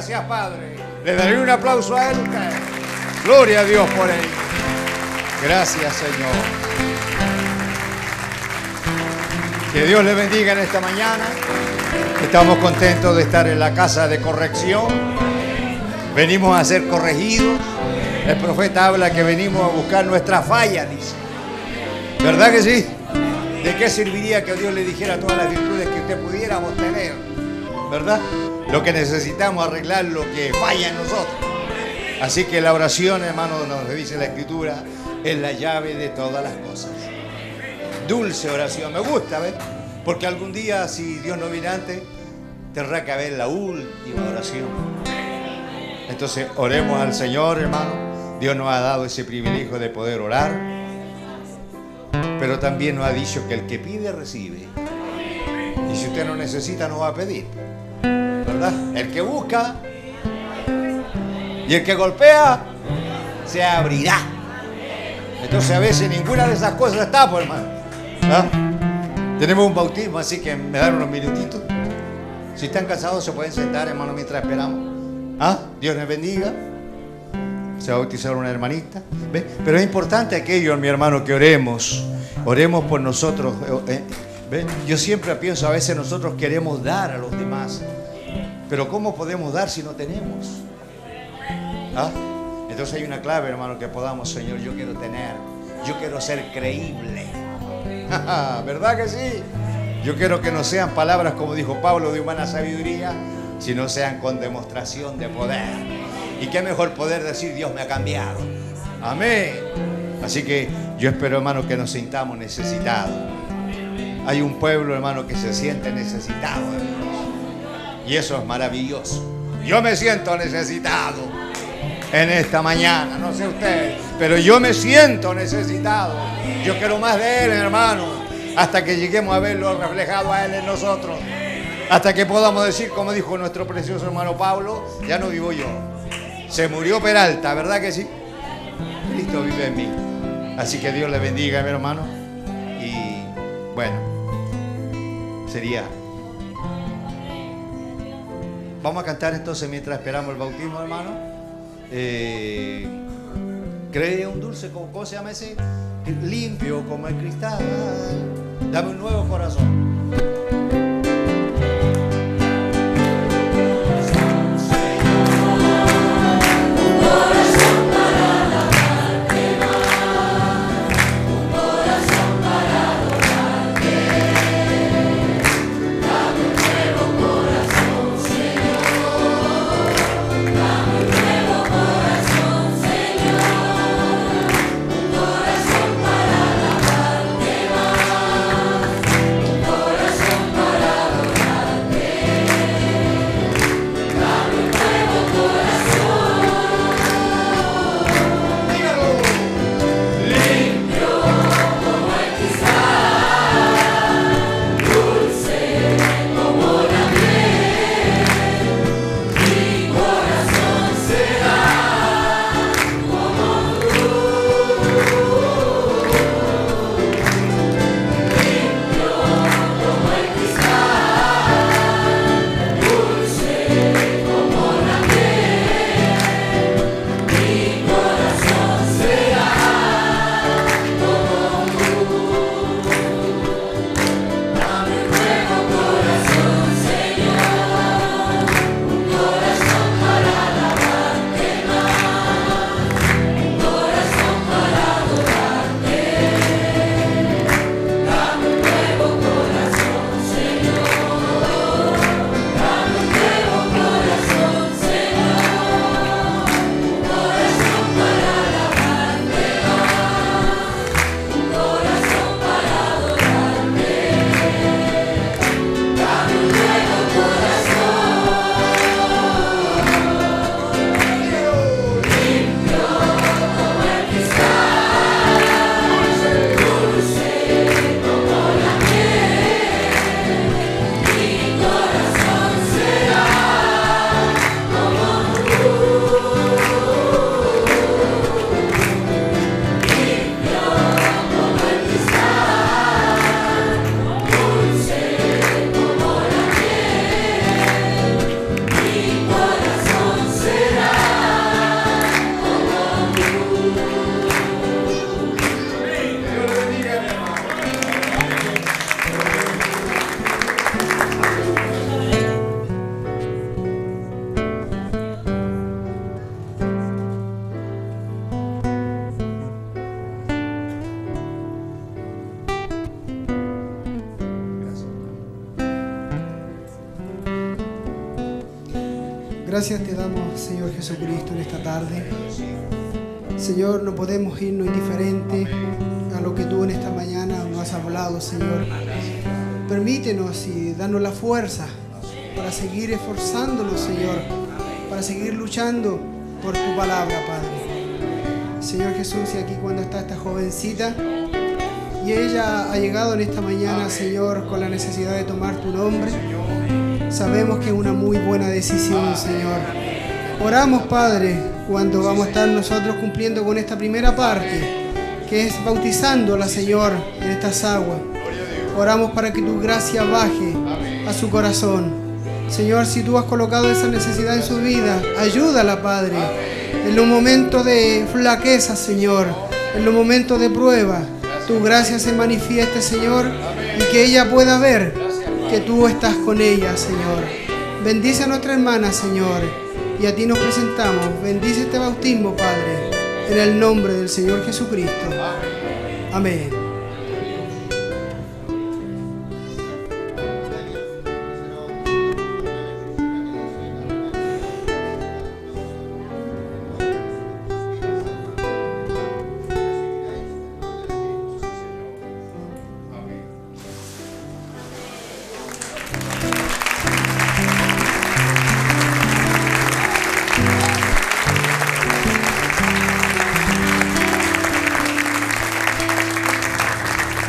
Gracias, Padre. Le daré un aplauso a Él. Gloria a Dios por Él. Gracias, Señor. Que Dios le bendiga en esta mañana. Estamos contentos de estar en la casa de corrección. Venimos a ser corregidos. El profeta habla que venimos a buscar nuestra falla, dice. ¿Verdad que sí? ¿De qué serviría que Dios le dijera todas las virtudes que usted pudiera obtener? ¿Verdad? Lo que necesitamos arreglar lo que falla en nosotros. Así que la oración, hermano, nos dice la Escritura, es la llave de todas las cosas. Dulce oración. Me gusta, ¿ves? Porque algún día, si Dios no viene antes, tendrá que haber la última oración. Entonces, oremos al Señor, hermano. Dios nos ha dado ese privilegio de poder orar. Pero también nos ha dicho que el que pide, recibe. Y si usted no necesita, no va a pedir. ¿Verdad? El que busca y el que golpea, se abrirá. Entonces a veces ninguna de esas cosas está, pues, hermano. ¿Ah? Tenemos un bautismo, así que me dan unos minutitos. Si están cansados, se pueden sentar, hermano, mientras esperamos. ¿Ah? Dios les bendiga. Se va a bautizar una hermanita. ¿Ve? Pero es importante aquello, mi hermano, que oremos. Oremos por nosotros. ¿Ve? Yo siempre pienso, a veces nosotros queremos dar a los demás. Pero ¿cómo podemos dar si no tenemos? ¿Ah? Entonces hay una clave, hermano, que podamos, Señor, yo quiero tener. Yo quiero ser creíble. ¿Verdad que sí? Yo quiero que no sean palabras, como dijo Pablo, de humana sabiduría, sino sean con demostración de poder. Y qué mejor poder decir, Dios me ha cambiado. Amén. Así que yo espero, hermano, que nos sintamos necesitados. Hay un pueblo, hermano, que se siente necesitado de Dios. Y eso es maravilloso. Yo me siento necesitado en esta mañana. No sé usted, pero yo me siento necesitado. Yo quiero más de Él, hermano, hasta que lleguemos a verlo reflejado a Él en nosotros. Hasta que podamos decir, como dijo nuestro precioso hermano Pablo, ya no vivo yo. Se murió Peralta, ¿verdad que sí? Cristo vive en mí. Así que Dios le bendiga, mi hermano. Y bueno, sería... Vamos a cantar entonces mientras esperamos el bautismo, hermano. Eh... Cree un dulce, ¿cómo se llama ese? Limpio como el cristal. Dame un nuevo corazón. Gracias te damos, Señor Jesucristo, en esta tarde. Señor, no podemos irnos indiferente a lo que tú en esta mañana nos has hablado, Señor. Permítenos y danos la fuerza para seguir esforzándonos, Señor, para seguir luchando por tu palabra, Padre. Señor Jesús, y aquí cuando está esta jovencita, y ella ha llegado en esta mañana, Señor, con la necesidad de tomar tu nombre, sabemos que es una muy buena decisión, Señor. Oramos, Padre, cuando vamos a estar nosotros cumpliendo con esta primera parte, que es bautizándola, Señor, en estas aguas. Oramos para que tu gracia baje a su corazón. Señor, si tú has colocado esa necesidad en su vida, ayúdala, Padre. En los momentos de flaqueza, Señor, en los momentos de prueba, tu gracia se manifieste, Señor, y que ella pueda ver que tú estás con ella, Señor. Bendice a nuestra hermana, Señor, y a ti nos presentamos. Bendice este bautismo, Padre, en el nombre del Señor Jesucristo. Amén.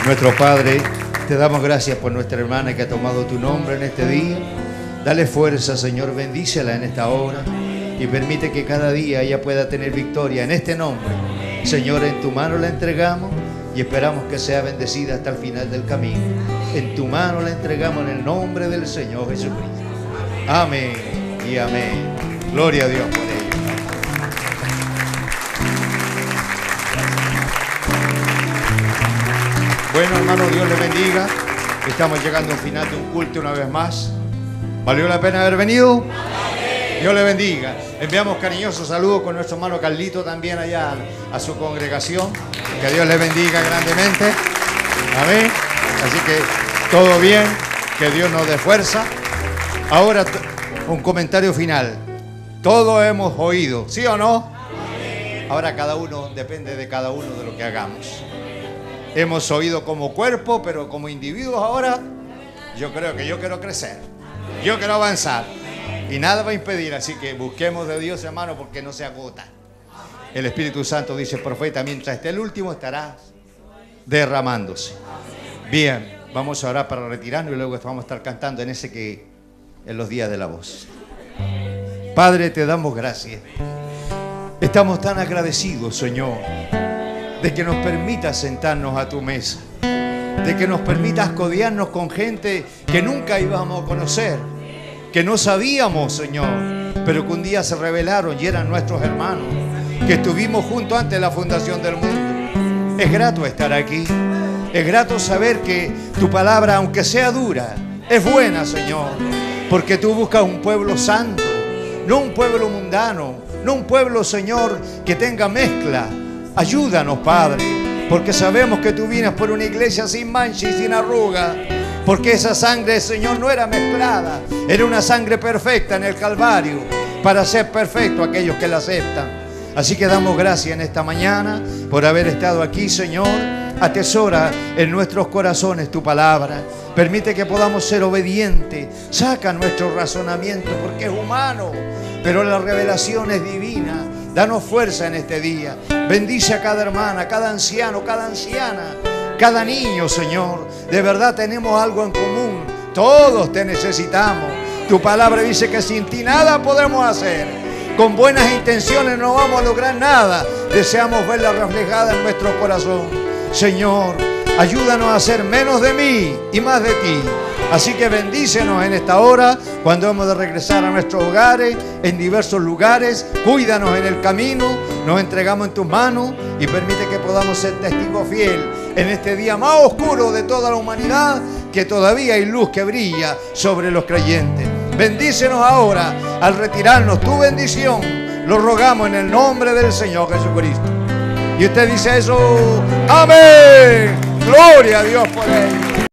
Nuestro Padre, te damos gracias por nuestra hermana que ha tomado tu nombre en este día. Dale fuerza, Señor, bendícela en esta hora y permite que cada día ella pueda tener victoria en este nombre. Señor, en tu mano la entregamos y esperamos que sea bendecida hasta el final del camino. En tu mano la entregamos en el nombre del Señor Jesucristo. Amén y amén. Gloria a Dios por ello. Bueno, hermano, Dios le bendiga. Estamos llegando al final de un culto una vez más. ¿Valió la pena haber venido? Dios le bendiga. Enviamos cariñosos saludos con nuestro hermano Carlito también allá a su congregación. Que Dios le bendiga grandemente. Amén. Así que todo bien. Que Dios nos dé fuerza. Ahora un comentario final. Todos hemos oído, ¿sí o no? Ahora cada uno, depende de cada uno de lo que hagamos. Hemos oído como cuerpo, pero como individuos ahora, yo creo que yo quiero crecer, yo quiero avanzar y nada va a impedir, así que busquemos de Dios, hermano, porque no se agota. El Espíritu Santo, dice el profeta, mientras esté el último estará derramándose. Bien, vamos a orar para retirarnos y luego vamos a estar cantando en ese que en los días de la voz. Padre, te damos gracias. Estamos tan agradecidos, Señor, de que nos permitas sentarnos a tu mesa, de que nos permitas codearnos con gente que nunca íbamos a conocer, que no sabíamos, Señor, pero que un día se revelaron y eran nuestros hermanos, que estuvimos juntos antes de la fundación del mundo. Es grato estar aquí, es grato saber que tu palabra, aunque sea dura, es buena, Señor, porque tú buscas un pueblo santo, no un pueblo mundano, no un pueblo, Señor, que tenga mezcla. Ayúdanos, Padre, porque sabemos que tú vienes por una iglesia sin mancha y sin arruga, porque esa sangre, Señor, no era mezclada, era una sangre perfecta en el Calvario, para ser perfecto a aquellos que la aceptan. Así que damos gracias en esta mañana por haber estado aquí, Señor. Atesora en nuestros corazones tu palabra. Permite que podamos ser obedientes. Saca nuestro razonamiento, porque es humano, pero la revelación es divina. Danos fuerza en este día. Bendice a cada hermana, cada anciano, cada anciana, cada niño, Señor. De verdad tenemos algo en común. Todos te necesitamos. Tu palabra dice que sin ti nada podemos hacer. Con buenas intenciones no vamos a lograr nada. Deseamos verla reflejada en nuestro corazón. Señor, ayúdanos a hacer menos de mí y más de ti. Así que bendícenos en esta hora, cuando hemos de regresar a nuestros hogares, en diversos lugares. Cuídanos en el camino, nos entregamos en tus manos y permite que podamos ser testigos fieles en este día más oscuro de toda la humanidad, que todavía hay luz que brilla sobre los creyentes. Bendícenos ahora al retirarnos tu bendición. Lo rogamos en el nombre del Señor Jesucristo. Y usted dice eso. ¡Amén! ¡Gloria a Dios por él!